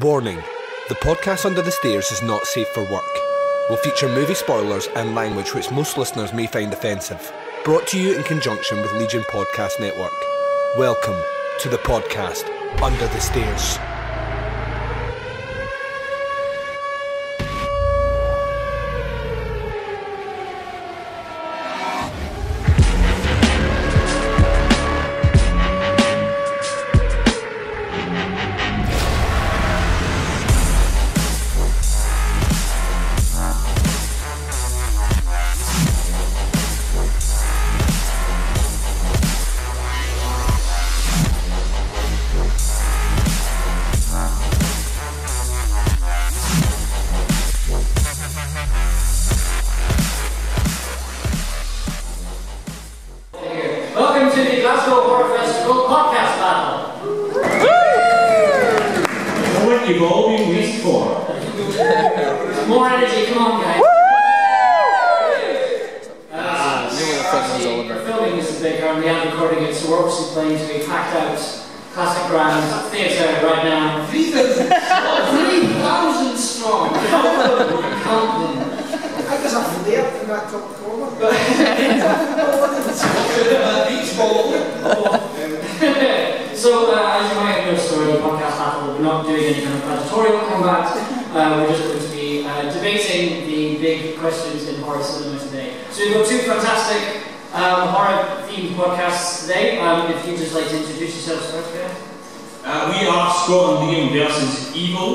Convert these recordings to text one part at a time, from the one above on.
Warning, the podcast Under the Stairs is not safe for work. We'll feature movie spoilers and language which most listeners may find offensive. Brought to you in conjunction with Legion Podcast Network. Welcome to the podcast Under the Stairs. Scott and Liam vs. Evil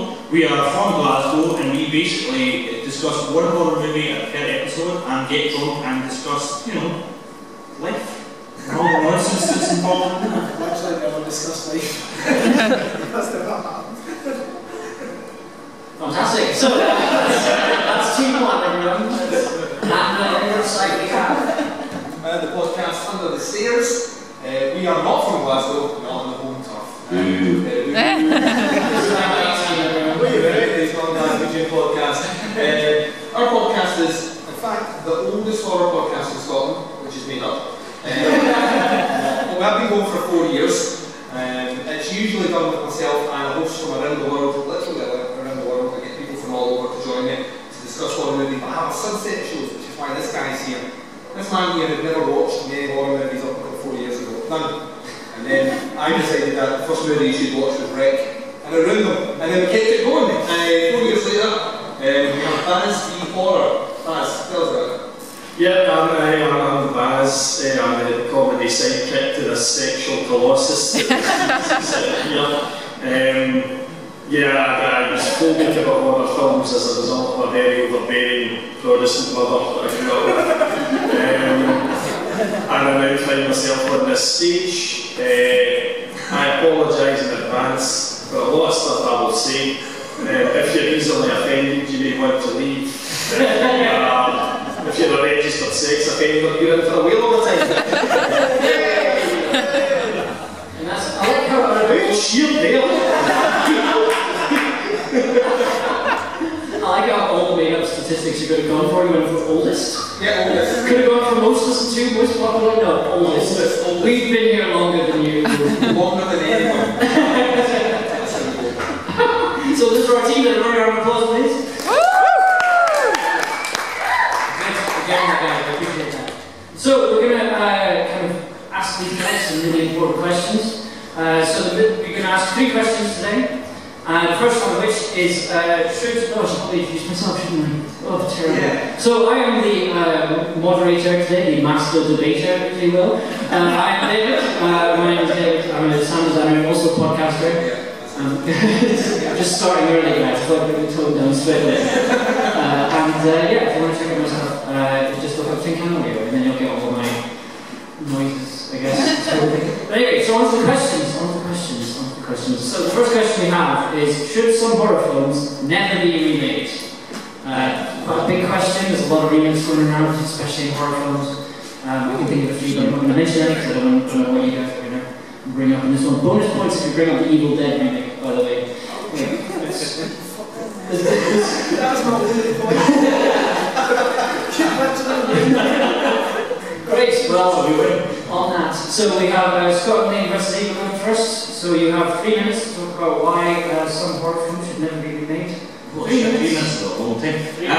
first, so you have 3 minutes to talk about why some horror films should never be remade. Well, that's the whole thing. Wait.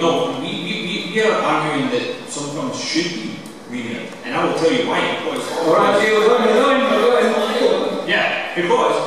No, we are arguing that some films should be remade, and I will tell you why. Yeah, because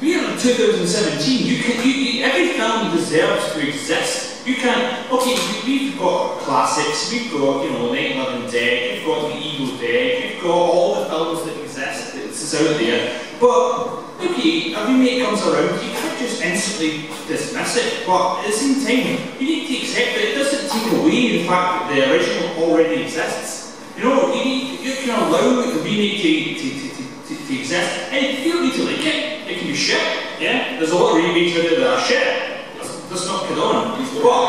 we are in 2017. Every film deserves to exist. You can't. Okay, we've got classics. We've got Night of the Dead. We've got The Evil Dead. We've got all the films that exist. It's out there. But okay, a remake comes around. You can't just instantly dismiss it. But at the same time, you need to accept that it doesn't take away the fact that the original already exists. You can allow the remake to exist, and you don't need to like it. It can be shit, yeah? There's a lot of remakes out there that are shit. That's not condoned. But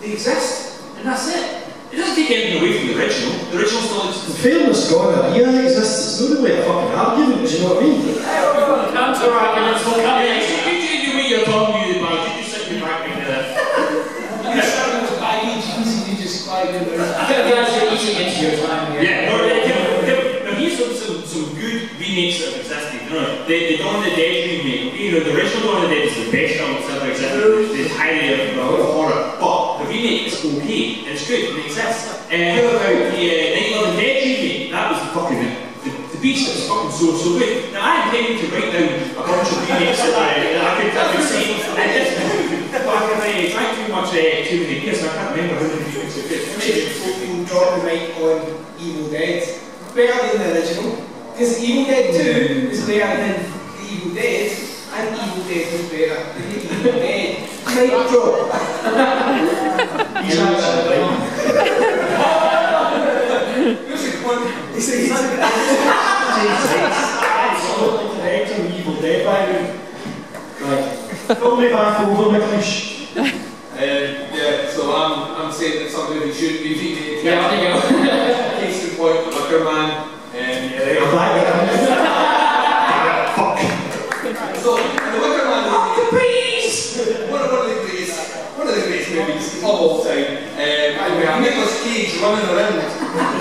they exist, and that's it. It doesn't take anything away from the original. The original still exists. The film is gone, it exists. It's not the way a fucking argument, do you know what I mean? Counter arguments will come in. You make your tongue muted, man. You just sit in your back and do that. I eat cheese and you just slide in there. I think that's your eating into your time here. Remakes that have existed. The Dawn of the Dead remake, the original Dawn of the Dead is the best film that's ever existed. It's highly horror, but the remake is okay, and it's good, and it exists. The Night of the Dead remake, that was the fucking the beast that was fucking so good. Now I intended to write down a bunch of remakes that I could see, and this I drank too many beers, so I can't remember how many remakes are good. You'll draw the right on Evil Dead, better than the original. Because Evil Dead 2 is better than The Evil Dead, and Evil Dead is better than The Evil Dead. Mic drop! It's Evil Dead by right. Pull me back over, McIntosh. Yeah, so I'm saying that something that should be remade. Yeah, I think case in point, The Wicker Man. Fuck. So, The Wicker Man is one of the greatest movies of all time. We have Nicolas Cage running around,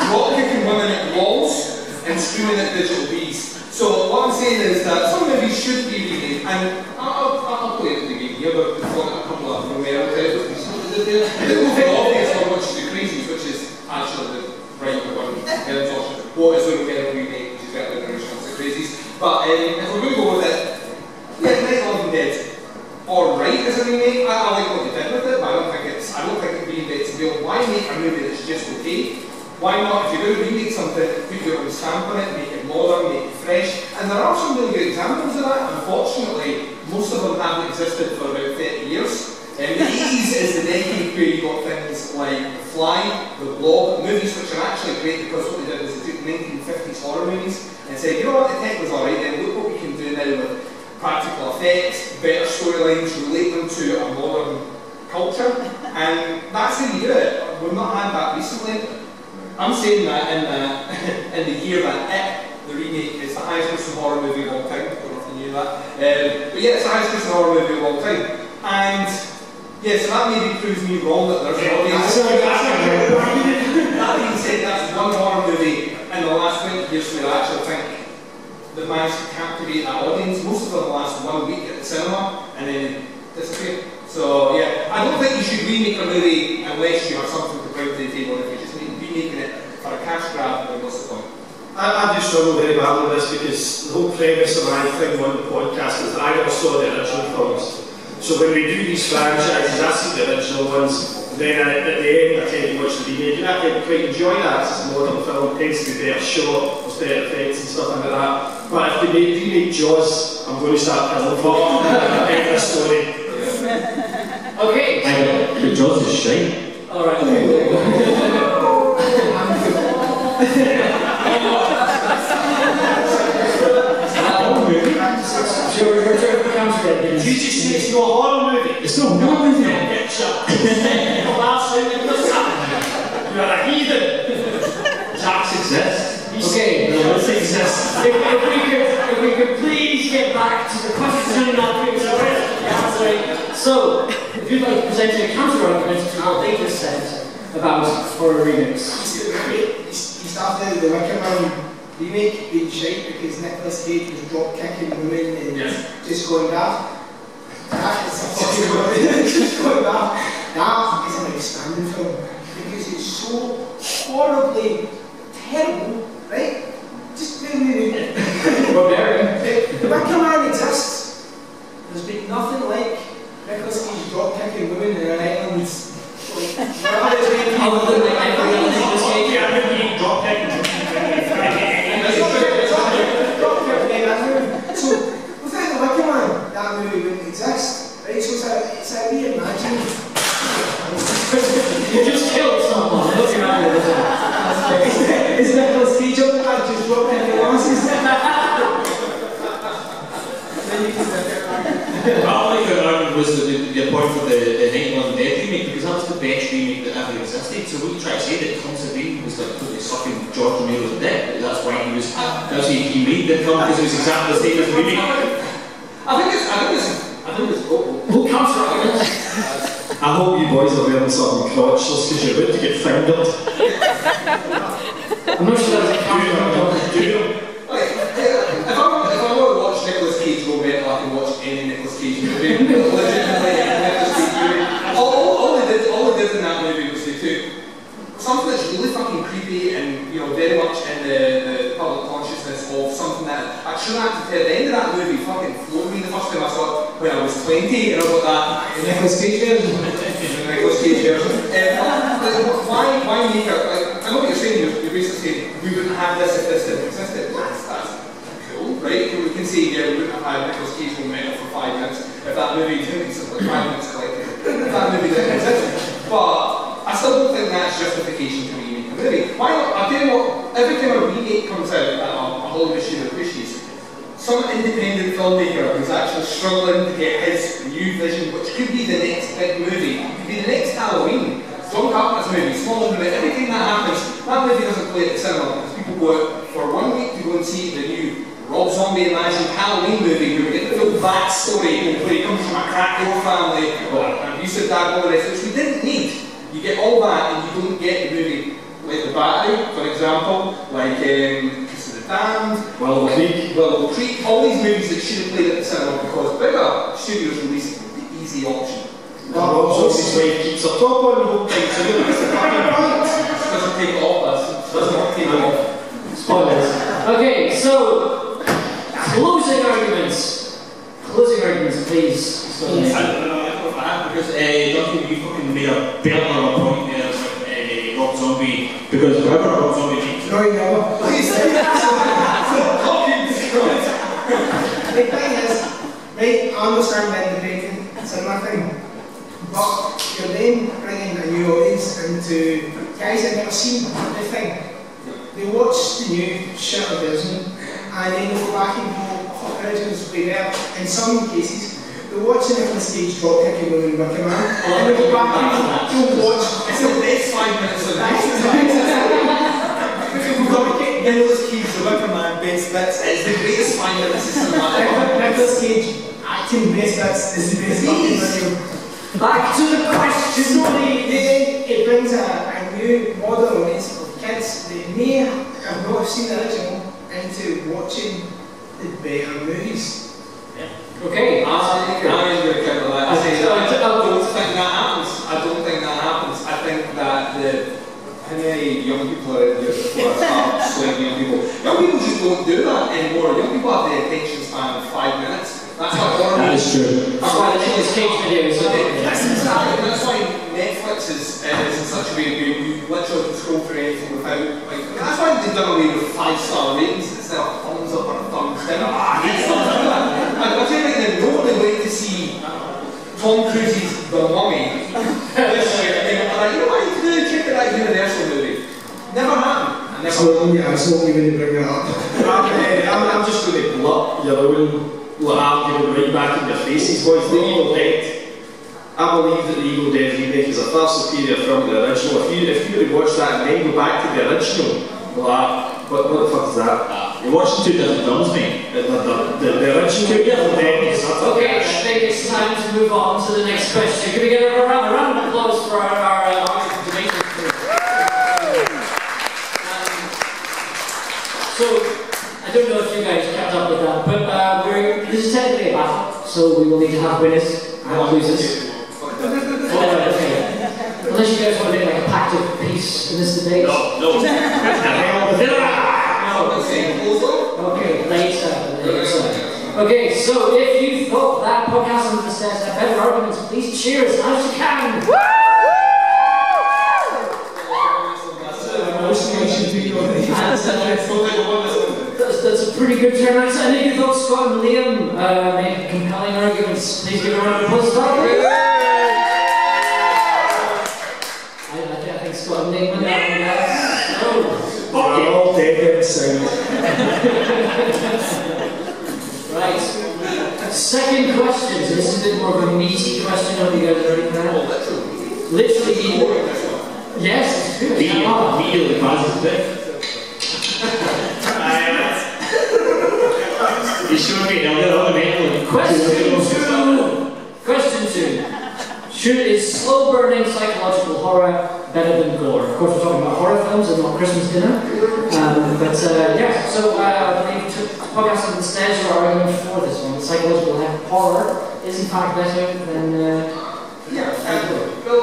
rock kicking women at walls, and screaming at digital bees. So what I'm saying is that some movies should be remade, and I'll play it the game here, but we've got a couple of them where I'll tell you the most obvious one, which is The Crazies, which is actually the right one. What is the kind of remake which is better than the original? It's The Crazies. But if we're going to go with it, yeah, Night of the Dead. Alright, as a remake, I like what they did with it, but I don't think it reinvents the wheel. Why make a movie that's just okay? Why not? If you're going to remake something, put your own stamp on it, make it modern, make it fresh. And there are some really good examples of that. Unfortunately, most of them haven't existed for about 30 years. The 80s is the decade where you got things like The Fly, The Blob, movies which are actually great because what they did is they took 1950s horror movies and said, you know what, the tech was alright then, look what we can do now with practical effects, better storylines, relate them to a modern culture, and that's how you do it. We've not had that recently. I'm saying that in the year that It, the remake, is the highest grossing horror movie of all time. I don't know if you knew that. But yeah, it's the highest grossing horror movie of all time. And yeah, so that maybe proves me wrong that there's an audience. That being said, that's one horror movie in the last 20 years where I actually think that managed to captivate that audience. Most of them last 1 week at the cinema and then disappear. So yeah, I don't think you should remake a movie unless you have something to bring to the table. If you're just remaking it for a cash grab, then what's the point? I do struggle very badly with this because the whole premise of my thing on the podcast is that I never saw the original films. So when we do these franchises, I see the original ones, then at the end I tend to watch the remake, and I can quite enjoy that as a modern film. It tends to be better shot, there's better effects and stuff like that. But if they remake Jaws, I'm going to start killing for end of story. Okay. But Jaws is shite. Alright. Did you just say it's not a horror movie? It's not a horror movie. You're a heathen. Sharks exist. Okay. No, it exists. If we could please get back to the question that brings up. That's right. So, if you'd like to present a counter argument to what David said about horror remakes. started the Wicker Man remake being shite because Nicolas Cage was drop kicking women and just going daft. That is an outstanding film because it's so horribly terrible, right? Just The Wicker Man exists. There's been nothing like Nicolas Cage drop kicking women in an island. So without the Wicker Man, that movie wouldn't exist, right? So it's a reimagining. You just killed someone. Is Nicolas Cage on the back just dropping the glasses? Then you can look at was the point for the Evil Dead remake, because that was the best remake that ever existed. So what you try to say that Tom Savini was like totally sucking George Romero's dick. That's why he was. He made the film because it was exactly the same as the remake. I think it's cancer. I hope you boys are wearing something crotchless because you're about to get fingered. I'm not sure that's a camera. If I want to watch Nicolas Cage go better, I can watch any Nicolas Cage movie. In that movie was they took something that's really fucking creepy and, you know, very much in the public consciousness of something that I shouldn't have to tell. The end of that movie fucking floored me the first time I saw it when I was 20 and all that. The Nicolas Cage version? The Nicolas Cage version. Why make it? I know what you're saying, you're basically saying we wouldn't have this if this didn't exist. That's cool, right? We can say, yeah, we wouldn't have had Nicolas Cage momentum for 5 minutes if that movie didn't exist for 5 minutes. If that movie didn't exist. But I still don't think that's justification to remake a movie. Why not? I tell you what, every time a remake comes out that a Hollywood studio pushes, some independent filmmaker who's actually struggling to get his new vision, which could be the next big movie, could be the next Halloween, John Carpenter's movie, small movie, everything that happens, that movie doesn't play at the cinema because people go out for 1 week to go and see the new Rob Zombie imagined Halloween movie where we get the real bad story where he comes from a cracked old family or an abusive dad, all the rest, which we didn't need. You get all that and you don't get the movie like The Battery, for example, like Kiss of the Damned, Willow Creek, all these movies that should have played at the cinema because bigger studios released the easy option. Rob Zombie's way keeps a top on the whole thing, so you don't miss the fucking point. Doesn't take it off us. Doesn't take it off. Spoilers. Okay, so Closing arguments, please. I don't know that because Duncan, you fucking made a belter point there with Rob Zombie because whoever Rob Zombie keeps. No, you know. Please say that. The thing is, right, I understand that debate, it's another thing. But you're then bringing a new audience into guys that have never seen the thing. They watch the new shit of Disney and then they go back and go, originals we were, in some cases, they're watching Nicolas Cage drop kicking women with Wicker Man, and they go back and don't watch. It's the best 5 minutes of that. Because we've got to get Nicolas Cage the Wicker Man best bits. It's the greatest 5 minutes of that. Nicolas Cage acting best bits is the best one. Back to the question. Surely it brings a new modern audience of kids that may have not seen the original into watching better movies. Yeah. Okay. I'm going to get to that. I don't think that happens. I think that how many young people are in here before I start slaying young people? Young people just don't do that anymore. Young people have the attention span of 5 minutes. That's how horrible. That is true. That's why Netflix takes videos. That's why Netflix is in such a way where you literally can scroll through anything without. That's why they've done away with 5-star ratings instead of thumbs up or a thumbs down. I feel like they're not really waiting to see Tom Cruise's The Mummy this year. You know what, you can really check it out, Universal movie. Never happened. I just won't even bring that up. I'm just going to blup your own argument right back in your faces, boys. The Evil Dead. I believe that the Evil Dead remake is a far superior film to the original. If you would watch that and then go back to the original, what the fuck is that? You're watching two different films, mate. The original two different films. Okay, I think it's time to move on to the next question. Can we get a round of applause for our audience? So, I don't know if you guys kept up with that, but this is technically a battle, so we will need to have winners and losers. Unless you guys want to do like a pact of peace in this debate. No. Okay, later. Okay, so if you thought that Podcast Under the Stairs had better arguments, please cheer as loud as you can. Woo! That's a pretty good turnout. And if you thought Scott and Liam made compelling arguments, please give a round of applause for that. Right. Second question. So this is a bit more of a meaty question. Are you guys ready for that? Literally. Yes. Meal passes back. You sure we don't know the name? Question two. Is slow burning psychological horror better than gore? Of course, we're talking about horror films and not Christmas dinner. I believe Podcast Under the Stairs are arguing for this one. Psychological horror is in fact better than gore.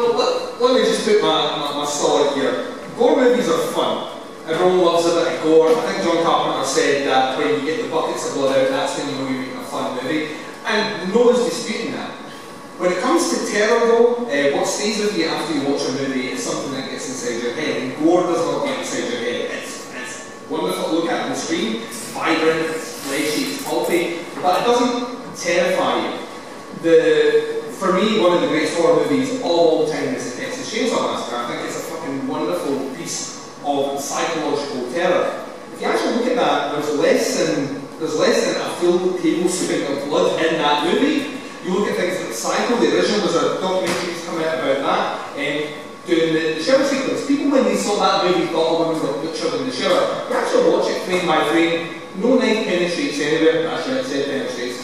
Let me just put my solid here. Gore movies are fun. Everyone loves a bit of gore. I think John Carpenter said that when you get the buckets of blood out, that's when you know you're making a fun movie. And no one's disputing that. When it comes to terror though, what stays with you after you watch a movie is something that gets inside your head, and gore does not get inside your head. It's wonderful to look at on the screen, it's vibrant, it's fleshy, it's pulpy, but it doesn't terrify you. For me, one of the greatest horror movies all the time is the Texas Chainsaw Massacre. I think it's a fucking wonderful piece of psychological terror. If you actually look at that, there's less than a full tablespoon of blood in that movie. You look at things like Psycho, the original, there's a documentary that's coming out about that, doing the shower sequence. People, when they saw that movie, thought women were butchered in the shower. You actually watch it frame by frame, no knife penetrates anywhere. Actually, I said penetrates.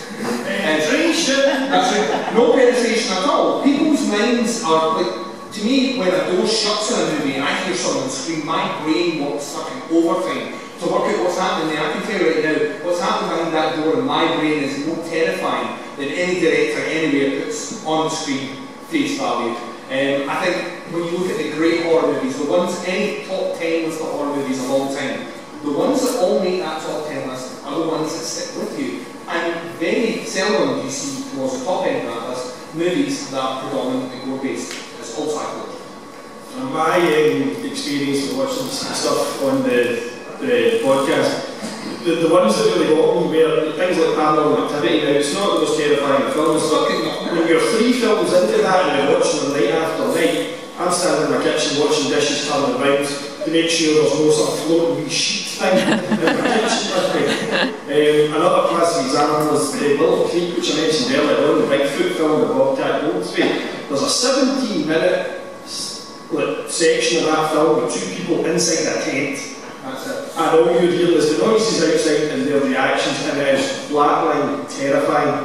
No penetration at all. People's minds are like, to me, when a door shuts in a movie and I hear someone scream, my brain works fucking overtime to work out what's happening there. I can tell you right now, what's happening behind that door in my brain is more terrifying than any director anywhere puts on screen face value. I think when you look at the great horror movies, the ones, any top 10 list of horror movies of all time, the ones that all make that top 10 list are the ones that stick with you. And very seldom you see towards the top end of that list movies that are predominantly gore-based. It's all psychological. My experience of watching stuff on the podcast, the ones that really got me were things like Paranormal Activity. Now, it's not the most terrifying films, but when you're 3 films into that and you're watching them night after night, I'm standing in my kitchen watching dishes turning around to make sure there's no sort of floating wee sheet thing in my kitchen with me. Another classic example is the Willow Creek, which I mentioned earlier on, the Bigfoot film, the Bobcat Goldthwait. There's a 17-minute section of that film with 2 people inside a tent. And all you would hear is the noises outside and their reactions, and it is flatline terrifying.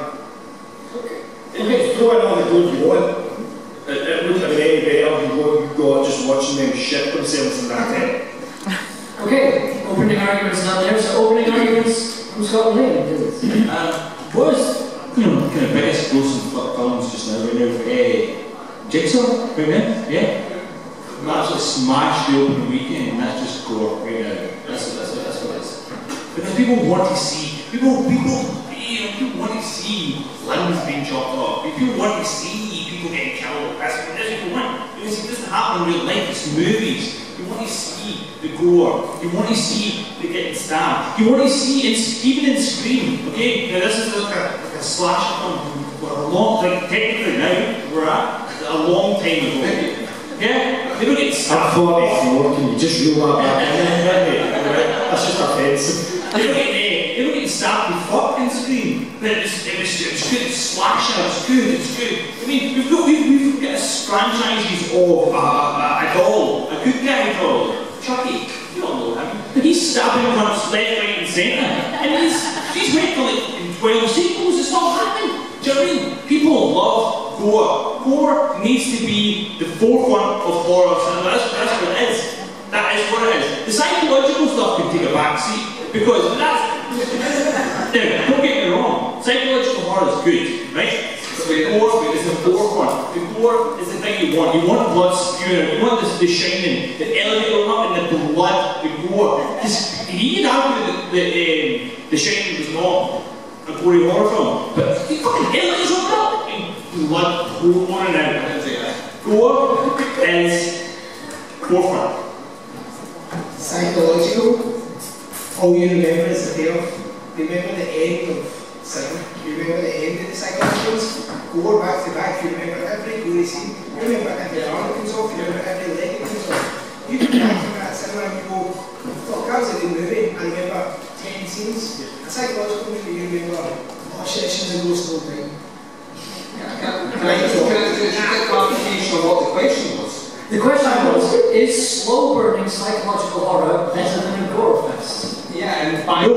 You could throw it on the globe you want. It wouldn't have been any better than what you got just watching them shit themselves in that day. Okay, opening arguments now there. So, opening arguments from Scott Lane, is it? What was, kind of biggest grossing films just now? We know Jigsaw, right now? Yeah. I'm absolutely smashed the opening weekend, and that's just gore right now. That's what it is. Because people want to see, people want to see limbs being chopped off. People want to see people getting killed. That's what people want. You know, it doesn't happen in real life. It's movies. You want to see the gore. You want to see the getting stabbed. You want to see it's even in Scream. Okay, now this is like a slasher film. Technically now we're at a long time ago. Yeah, people get stabbed. Can you just reel that back in? That's just offensive. People get stabbed and fucking scream. But it's good, it's slasher, it's good. I mean, we've got franchises of a doll, a good guy doll, Chucky. You don't know him. He's stabbing cunts left, right, and centre. And he's waiting for like 12 sequels. It's not happening. Do you know what I mean? People love gore. Gore needs to be the forefront of horror, so that's what it is. That is what it is. The psychological stuff can take a backseat, because that's... Now, don't get me wrong, psychological horror is good, right? The core is the forefront. The core is the thing you want. You want blood spewing. You want the shining, the elevator up, and the blood, the gore. He did argue that the shining was not a gory horror film, but the fucking elevators open up and blood pouring on and out. Gore is forefront. Psychological. All you remember is the payoff. Remember the end of. You remember the end of the psychological? Go back to back, you remember every gory scene, you remember every arm comes off, you remember every leg comes off. You come back to that cinema and you go, fuck, that was a good movie, I remember 10 scenes. Yeah. A psychological movie, you remember, oh shit, she's a ghost all time. Can I just get clarification on what the question was? The question was, is slow-burning psychological horror better than a gore fest? Yeah, and by that,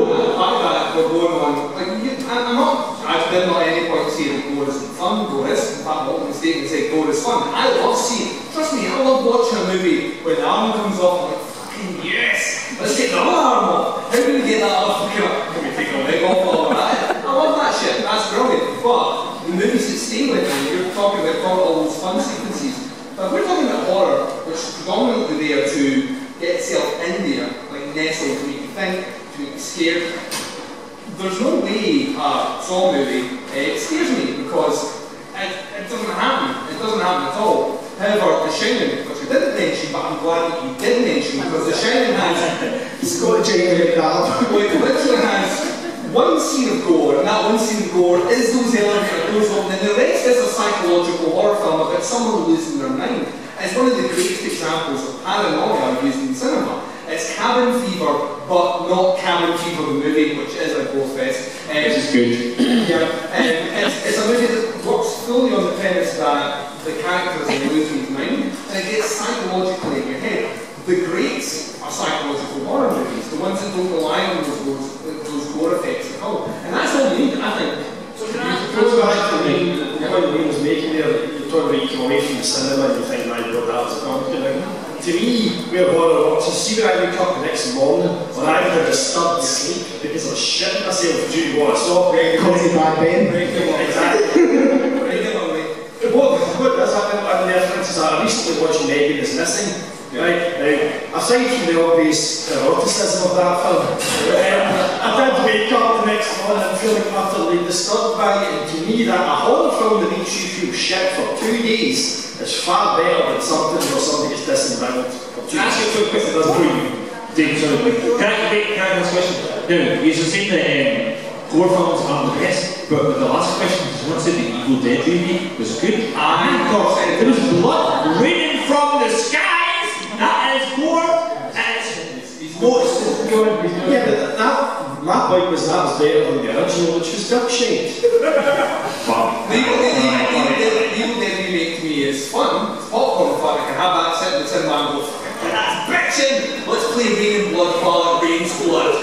we're going on, like, I've been at any point saying gore isn't fun, gore is, in fact, I'm not mistaken to say gore is fun. I love seeing, trust me, I love watching a movie where the arm comes off, I'm like, fucking yes, let's get the other arm off. How do we get that off? Can we take a leg off all of that? I love that shit, that's brilliant, but the movies that stay with me, you're talking about all those fun sequences, but if we're talking about horror, which is predominantly there to get itself in there, like nestled to make you think, to make you scared. There's no way a Saw movie scares me, because it doesn't happen. It doesn't happen at all. However, The Shining, which you didn't mention, but I'm glad that you did mention, because The Shining has... Scott J. McCall. It literally has one scene of gore, and that one scene of gore is those elements that goes on, and the rest is a psychological horror film about someone losing their mind. It's one of the greatest examples of paranoia used in cinema. It's cabin fever, but not cabin fever the movie, which is a gore fest. Which is good. Yeah, it's a movie that works fully on the premise that the characters are losing his mind, and it gets psychologically in your head. The greats are psychological horror movies, the ones that don't rely on those gore effects at all. And that's all we need, I think. So can I go back to the point Liam was making there? You're talking about you come away from the cinema and you think, man, you're that as a comedy now. To me, where horror works is, see when I wake up the next morning and I've had a disturbed sleep because I was shitting myself due to what I saw. Crazy bad Ben. Exactly. What does happen on the earth is I recently watched Megan Is Missing. Right? Now, aside from the obvious eroticism of that film, I did wake up the next morning and feeling utterly disturbed by it, and to me that a horror film that makes you feel shit for 2 days is far better than something where somebody gets disemboweled for 2 days. Ask you a question, doesn't you? Can I ask a question? Now, you should say that horror films are the best, but the last question is one said the Evil Dead TV was good. And of course, there was blood raining from the skies! That is horror! Yeah, but that, my point was that was better than the original, which was duck shaped. The Evil Dead remake to me is fun, it's popcorn fun, I can have that set in the cinema and go, fucking that's bitchin'! Let's play Rain and Blood while it rains blood.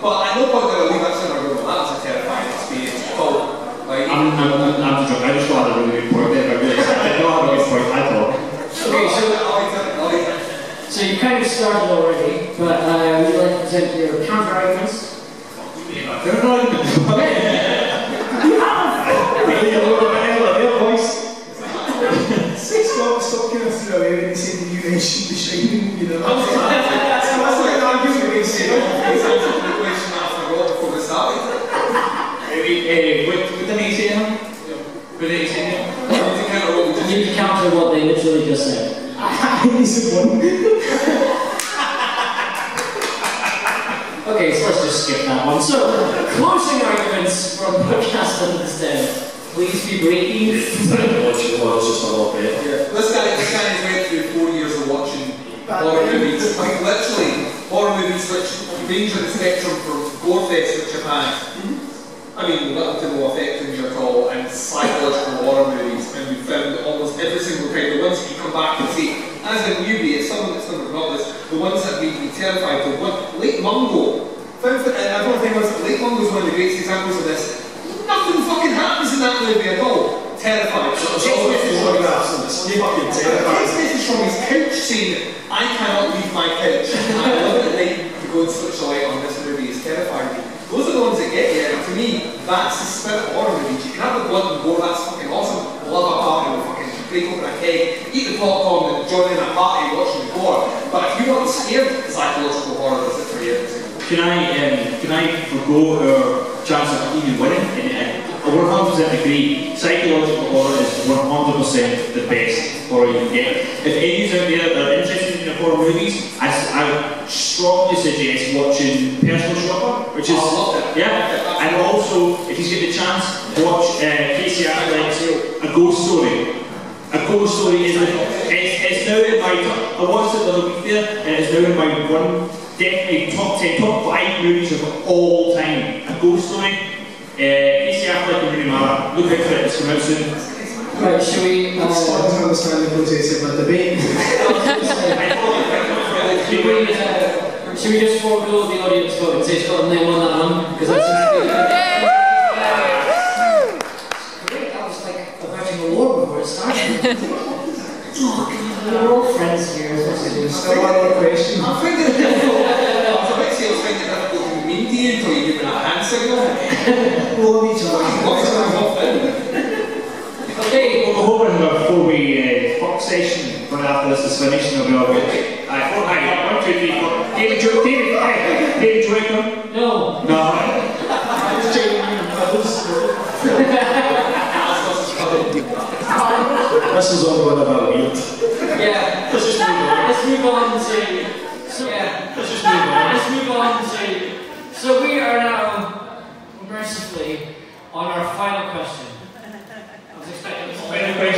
But at no point did I leave that cinema and go, that was a terrifying experience. I'm just joking, I just thought I had a really good point there, but I realised I did not have a good point at all. Okay, so you kind of started already, but would you like to present your counter arguments? They're not even funny. You have a voice. Stop giving us the evidence saying that you mentioned The Shining, you know. That's like an argument we say. That's the question I forgot before we started. What did he say now? What did he say now? You need to counter what they literally just said. Okay, so let's just skip that one. So, closing arguments from Podcast Under the Stairs. Please be brief. This guy has went through 4 years of watching horror movies. Like, literally, horror movies which range on the spectrum from gore fest, which I've had, I mean, little to no effect on you at all, and psychological horror movies. And we found that almost every single kind, the ones you come back and see, as a newbie, as someone that's never got this, the ones that made me terrified, the one, Lake Mungo. Lake Mungo is one of the greatest examples of this. Nothing fucking happens in that movie at all. Terrified. So it's all photographs and it's fucking terrifying. from his couch saying, I cannot leave my couch. I love it at night to go and switch the light on, this movie is terrifying me. Those are the ones that get you, and to me, that's the spirit of horror movies. You can have the blood and gore, that's fucking awesome. I love a party, we'll fucking break open a keg, eat the popcorn and join in a party watching the gore. But if you want scared, psychological horror is it for you. Can I forgo our chance of even winning? I 100% agree. Psychological horror is 100% the best horror you can get. If any of you out there are interested in horror movies, I strongly suggest watching Personal Shopper, which is and also if you get the chance, watch Casey Affleck's A Ghost Story. A Ghost Story is it's now in my I watched it the other week there, and it's now in my definitely top 10, top 5 movies of all time. A Ghost Story. Casey Affleck and Rooney Mara. Look out for it, it's from out soon. Right, shall we... I understand the process of the debate. Should we just forego the audience vote and say Scott and Liam on that one? Because that's really great, that was like a virgin award before it started. We're all friends here, as much as you still one more question. I find it difficult. I was about to say, I was finding it difficult to mean to you until you give me a hand signal. We'll love each other. Okay, well, we're hoping before we fuck session, when after this is finished, and we'll be all good. Aye, fortnight, 1, 2, 3, 4. David Joycom? No. No. I was joking with my brothers. This is all one about meat. Yeah, let's just move on. Let's move on to. So, yeah, let's just move on. Let's move on to. So we are now mercifully on our final question. I was expecting this final question.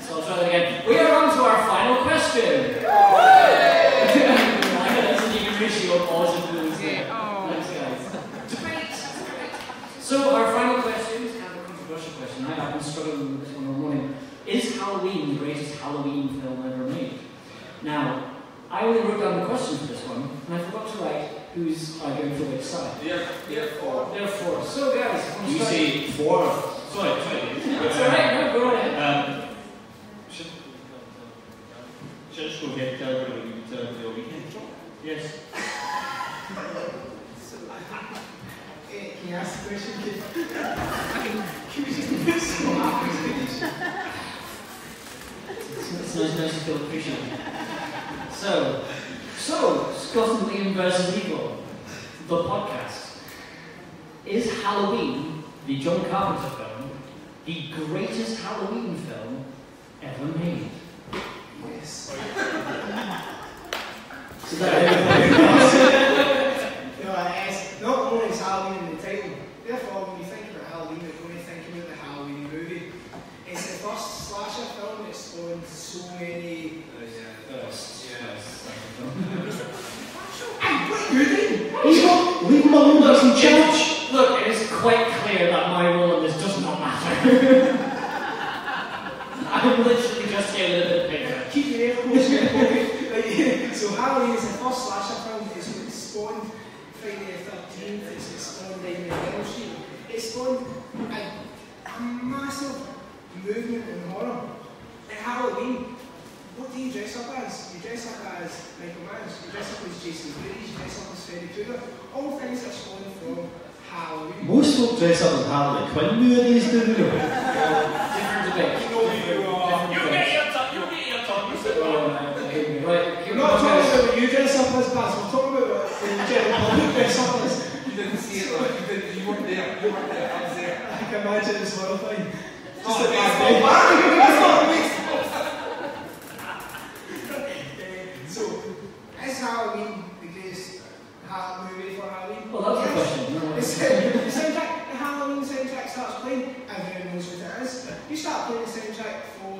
So I'll try that again. We are on to our final question. I know that's an even ratio of odds and blues there. Thanks, guys. Debate. So our final question. Question. I've been struggling with this one all morning. Is Halloween the greatest Halloween film ever made? Now, I only wrote down the question for this one, and I forgot to write who's arguing for which side. Therefore. So, guys, you say four. Sorry. It's alright, no, go right ahead. Should I just go get the weekend? Yes. Can you ask the question? Can we just put some after finish? It's nice to feel appreciated. So, Scott and Liam vs. Evil, the podcast. Is Halloween, the John Carpenter film, the greatest Halloween film ever made? Yes. So not only is Halloween in the title, therefore when you think about Halloween, you're going to think about the Halloween movie. It's the first slasher film that's spawned so many... Hey, what are you doing? He's not leaving my own in church! Look, it is quite clear that my role in this does not matter. I'm literally just getting a little bit bigger. Keep your air close. So Halloween is the first slasher film that's spawned Friday the 13th, it's spawned down the Hill Street. It spawned a massive movement in horror. At Halloween, what do you dress up as? You dress up as Michael Myers, you dress up as Jason Voorhees, you dress up as Freddy Krueger. All things are spawned from Halloween. Most folk dress up as Harley Quinn nowadays, do they? Different debate. You get your tongue. Right. You're not talking about what you dress up as, Baz. We're talking about you didn't see it, like, you weren't there, I was there. I can imagine it's horrifying. Just a baseball bat! So, is Halloween the greatest movie for Halloween? Well, that's the question. The Halloween soundtrack starts playing, everyone knows what it is. You start playing the soundtrack for...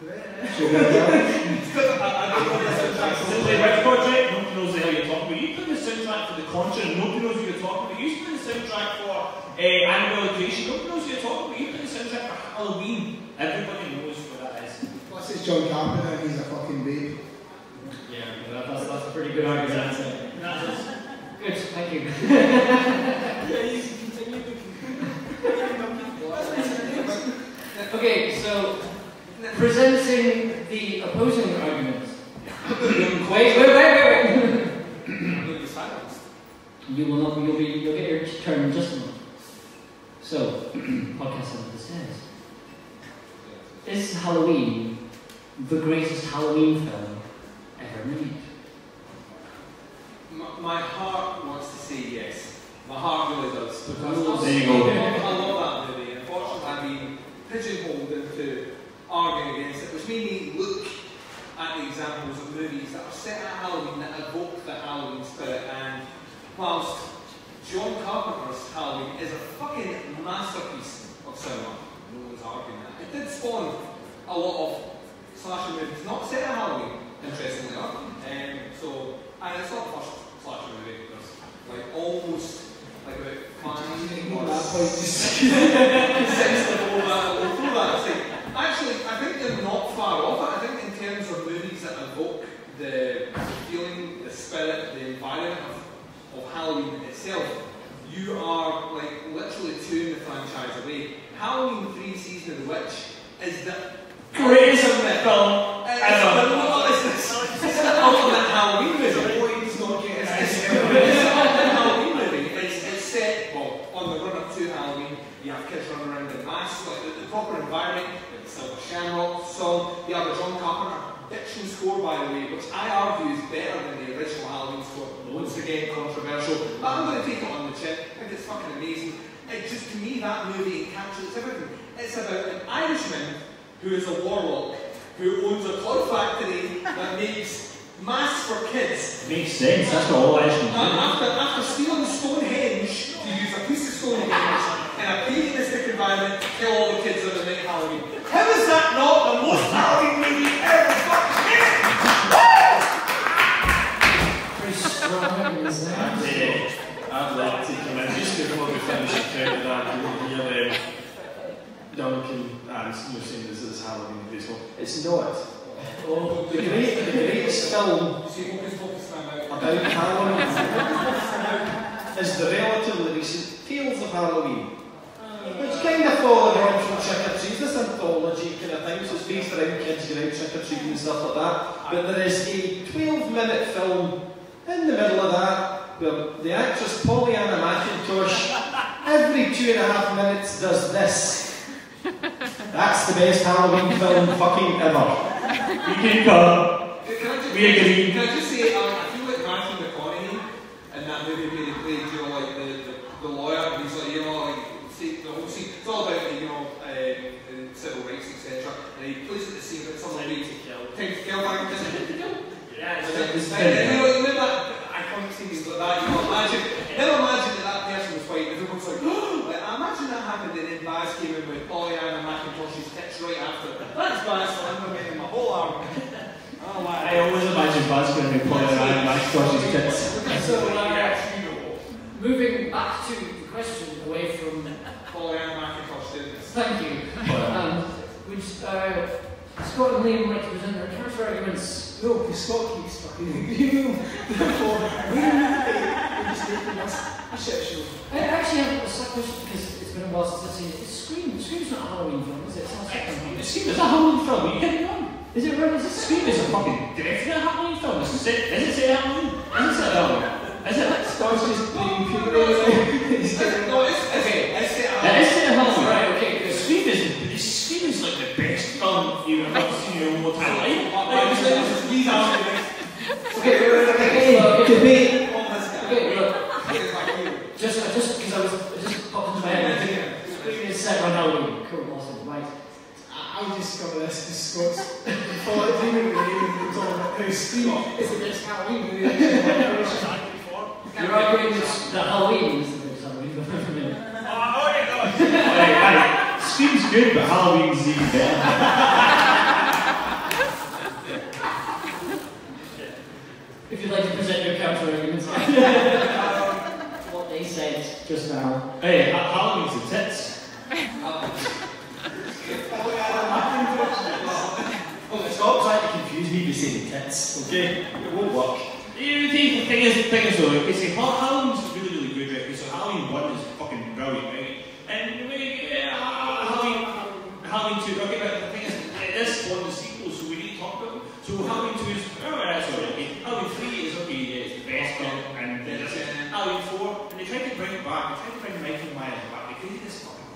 Nobody knows who you're talking about. You play the soundtrack for Animal Creation. Nobody knows who you're talking about. You play the soundtrack for Halloween. Everybody knows who that is. Plus, it's John Carpenter. He's a fucking babe. Yeah, that's a pretty good argument. Good, thank you. Yeah, you can continue. opposing arguments. Wait. You'll be silenced. You will not. You'll get your turn just enough. So, Podcast Under the Stairs. Is Halloween the greatest Halloween film ever made? My heart wants to say yes. My heart really does. Because I love that movie. And unfortunately, I've been pigeonholed into arguing against it, which made me look at the examples of movies that are set at Halloween that evoke the Halloween spirit. And whilst John Carpenter's Halloween is a fucking masterpiece of cinema, no one's arguing that. It did spawn a lot of slasher movies, not set at Halloween, interestingly enough. And it's not the first slasher movie, because like almost like about 5 or 6 before that, we'll throw that aside. Actually, I think they're not far off. I think in terms of movies that evoke the feeling, the spirit, the environment of Halloween itself, you are like literally 2 in the franchise away. Halloween 3: Season of the Witch is the greatest film ever. It's the ultimate Halloween movie. It's set, well, on the run-up to Halloween. You have kids running around in masks, like the proper environment, like the Silver Shamrock song. You have the John Carpenter fiction score, by the way, which I argue is better than the original Halloween score. Once again, controversial, but I'm going to take it on the chin. I think it's fucking amazing. It just, to me, that movie encapsulates everything. It's about an Irishman who is a warlock, who owns a cloth factory that makes masks for kids. Makes sense, that's what all Irishmen do. After stealing Stonehenge, to use a piece of Stonehenge in a paganistic environment, kill all the kids on the night Halloween. How is that not the most Halloween movie ever fucking made? Pretty strong, isn't it? I'd like to come in just before we finish the fact that you'll hear them. Duncan and you're saying this is Halloween baseball. It's not. Oh, the greatest film about Halloween is the relatively recent Tales of Halloween, which kind of followed on from Trick or Treat, this anthology kind of thing, so it's based around kids going out trick or treating and stuff like that. But there is a 12-minute film in the middle of that where the actress Pollyanna McIntosh every 2.5 minutes does this. That's the best Halloween film fucking ever. We can go. We agree. Can I just say, I feel like Matthew McConaughey in that movie where they played, you know, like the lawyer, and he's like, you know, like, the whole scene, it's all about, you know, civil rights, etc. And he plays at the scene, but it's on the way to kill. Time to kill, man. Yeah, it's time to kill. You know that iconic scenes like that, you know, never imagine that person was white, everyone's like, imagine that happened, and then Baz came in with Pollyanna McIntosh's tits right after it. That's Baz, so I'm going to make my whole arm. Oh, wow. I always imagine Baz going to be Pollyanna McIntosh's tits. So, moving back to the question, away from Pollyanna McIntosh doing this. Thank you. Would Scott and Liam like to present their counter arguments? No, because Scott keeps fucking you. Therefore, we're just taking us. I actually have a slight question because it's been a while since I've seen it. It's Scream. Scream's not a Halloween film, is it? It's not a Halloween film. Scream is a Halloween film. You get it wrong. Is it wrong? Is it Scream? It's a fucking definite Halloween film. Is it say Halloween? Is it say Halloween? Is it like Scorsese playing people? No, it's say Halloween. It's say Halloween, right? Okay. Scream is like the best film you've ever seen in your entire life. Okay, debate. I just popped into my head. Scream is set on Halloween. Cool, awesome, right. I discovered this because Scott's thought he would be talking about Scream is the best Halloween movie I've ever seen. You're arguing that Halloween is the best Halloween movie for me. Oh, yeah, no. Scream's good, but Halloween's even better. If you'd like to present your counter arguments. He said just now. Hey, Halloween's a tits. Stop trying to confuse me by saying tits, okay? It won't work. The thing is though, you see, Halloween's really, really good, right? So Halloween 1 is fucking brilliant, right? And Halloween 2, okay, but the thing is, this one, the sequel, so we need to talk about them.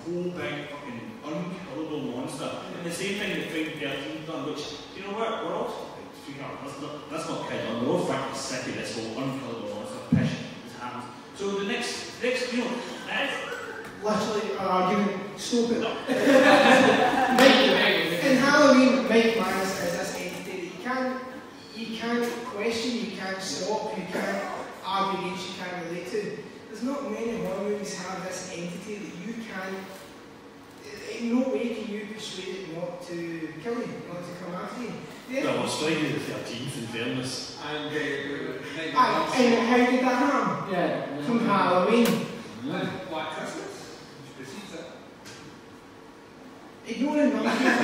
whole big fucking unkillable monster. And the same thing that Friday the 13th done, which, you know what, we're all fucking figuring out, that's not kind of, we're all fucking sick of this whole unkillable monster pish that's happened. So the next, you know, literally an argument, stupid. No. In Halloween, make minus is this entity that you can't question, you can't stop, you can't argue against, you can't relate to. There's not many horror movies have this entity that you can't, in no way can you persuade it not to kill you, not to come after you. Yeah. Well, it's Friday the 13th in fairness. And how did that happen? Yeah. From Halloween. Yeah. Black Christmas. Which precedes it. Ignoring nonsense.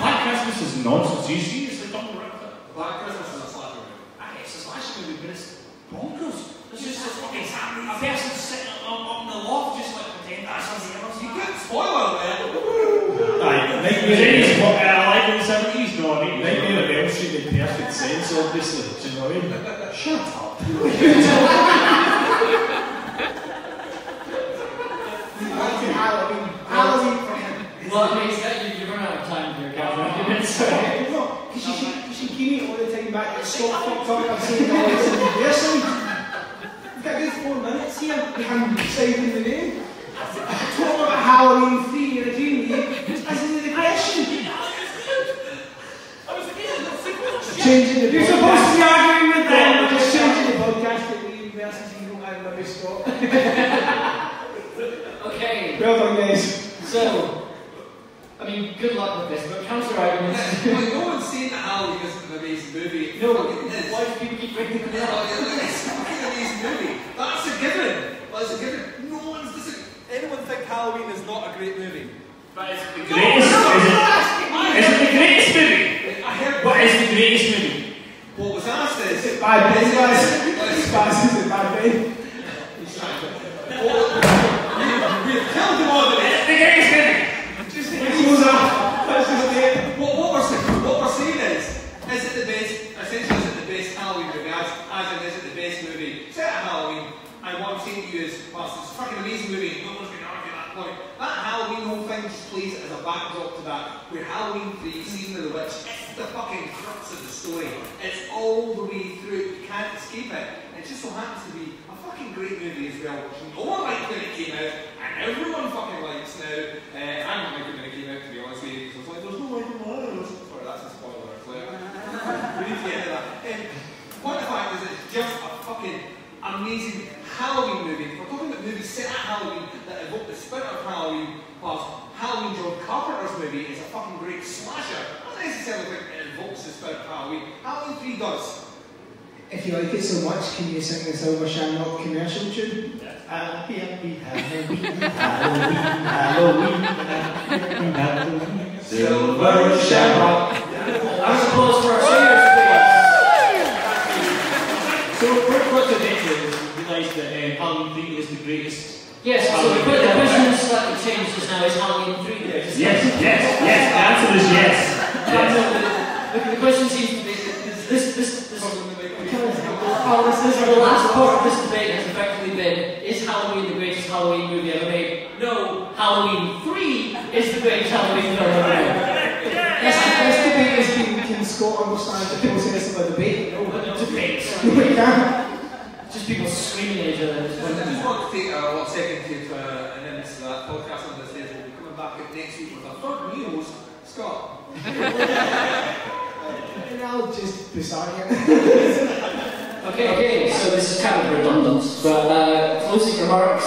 Black Christmas is nonsense. You see, it's the dumb rip. Black Christmas is a slasher movie. Aye, it's a slasher movie, but it's bonkers. It's just this fucking a person sitting up in the loft just like pretend that's something else. You couldn't spoil it. Aye, I like in the 70s, no, I mean, Nightmare on Elm Street made perfect sense, obviously. Do you know what I mean? Shut up. Halloween. Well, it makes that you're running out of time here, Gavin. No, because you should give me all the time back. It's so fucked up. I've seen all this. There's some. We've got a good 4 minutes here, I'm saving the name. I talk about Halloween 3, you're a genius. This is the question. I was again, that's the question. Changing the podcast. You're supposed to be arguing with them, we're just changing the podcast to Liam versus Evil and Love is Scott. Okay. Well done, guys. So, I mean, good luck with this, but counter arguments. No one's saying that Halloween isn't an amazing movie. No, why do people keep bringing it up? Movie. That's a given. That's a given. No one's listening. Anyone think Halloween is not a great movie? But it's the greatest. Is it the greatest movie? I heard. What is the greatest movie? What was asked is it bad Ben, guys? Is it bad Ben? We've killed them all. It's the greatest movie. Just goes up. That's just it. What we're saying is it the best? Essentially, is it the best Halloween movie? As in, is it the best movie? Halloween, and what I'm saying to you is, whilst it's a fucking amazing movie, no one's going to argue that point. That Halloween whole thing just plays as a backdrop to that, where Halloween 3, Season of the Witch, it's the fucking crux of the story. It's all the way through, you can't escape it. It just so happens to be a fucking great movie as well, which no one liked when it came out, and everyone fucking likes now. I'm not liking when it came out, to be honest with you, because I was like, there's no liking mine. Sorry, that's a spoiler, Claire. We need to get into that. Point of fact is, it's just a fucking amazing Halloween movie. We're talking about movies set at Halloween that evoke the spirit of Halloween, whilst Halloween, John Carpenter's movie, is a fucking great slasher. Not necessarily like it evokes the spirit of Halloween. Halloween 3 does. If you like it so much, can you sing the Silver Shamrock commercial tune? Yeah. Happy Halloween, Halloween, Halloween, Halloween, Halloween, Silver Shamrock. That's applause for our singers, please. So, what's the next one? That Halloween 3 is the greatest. Yes, so the question that's slightly changed just now is Halloween 3. Yes, yes, the answer is yes. The question seems to be this is the last part of this debate has effectively been, is Halloween the greatest Halloween movie ever made? No, Halloween 3 is the greatest Halloween movie ever made. This debate has been, can Scott understand the process of a debate? No debate. Just people screaming at each other. I just want to take a second to an end to that podcast on the stairs. We'll be coming back next week with our third new host, Scott. And I'll just be sorry. Okay, so this is kind of redundant, but closing remarks,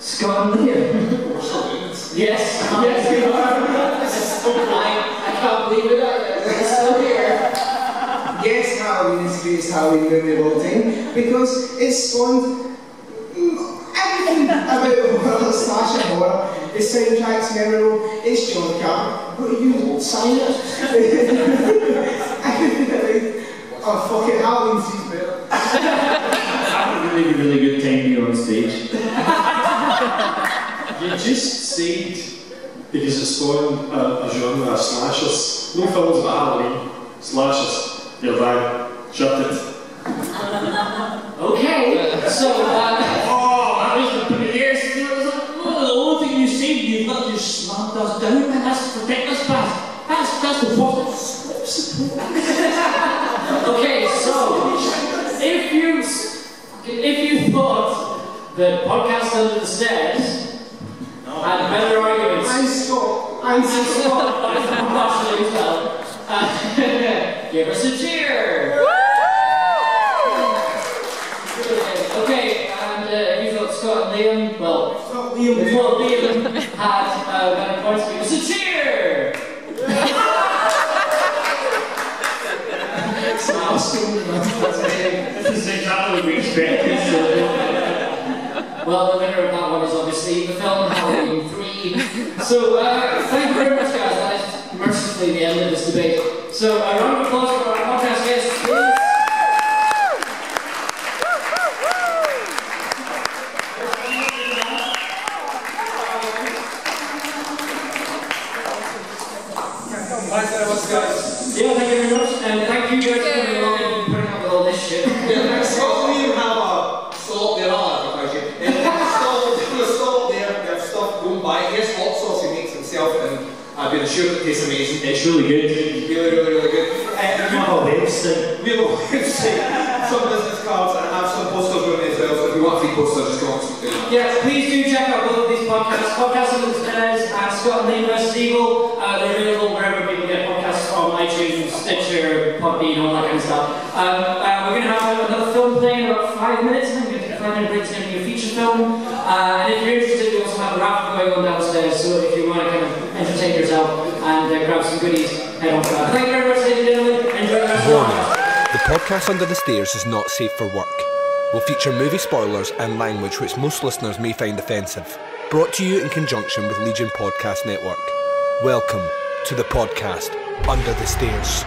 Scott and Liam. We're still doing this. Yes, we are. I can't believe it. We're still here. Yes, Halloween is the greatest Halloween movie of all time because it spawned everything about the world, slash and horror. The soundtrack's memorable, it's John Carpenter. What are you, old signer? Oh, fuck it, Halloween seems better. That was a really good time here on stage. You just said because it spawned a genre of slashers. No films about Halloween, slashers. You're right. Shut it. Okay. So, that was the prettiest. that's important. Okay, so if you thought that Podcast Under the Stairs had better arguments, I scored. Give us a cheer. Okay, and if you thought Scott and Liam, well, before Liam had better points, give us a cheer. Well, the winner of that one is obviously the film Halloween 3. So, thank you very much, guys. That is mercifully the end of this debate. So, a round of applause for our podcast guests, please. Guys. Yeah, thank you very much, and thank you guys for coming along and putting up with all this shit. Yeah, so we have solved it all, actually. They've stopped going by. Here's hot sauce he makes himself, and I've been assured it tastes amazing. It's really good. Really good. And we have a website. Some business cards, and I have some posters with me as well, so if you want free posters, just go on to do that. Yeah, please do check out both of these podcasts. Podcast Under the Stairs and Scott and Liam vs. Evil. They're available wherever people get podcasts. On iTunes, Stitcher, Podbean, all that kind of stuff. We're going to have another film playing in about 5 minutes, and we're going to take a 5-minute break to make a feature film. And if you're interested, we also have a raffle going on downstairs, so if you want to kind of entertain yourself and grab some goodies, head on for that. Thank you very much, ladies and gentlemen. Enjoy the rest of the podcast. The Podcast Under the Stairs is not safe for work. We'll feature movie spoilers and language which most listeners may find offensive. Brought to you in conjunction with Legion Podcast Network. Welcome to the podcast. Under the Stairs.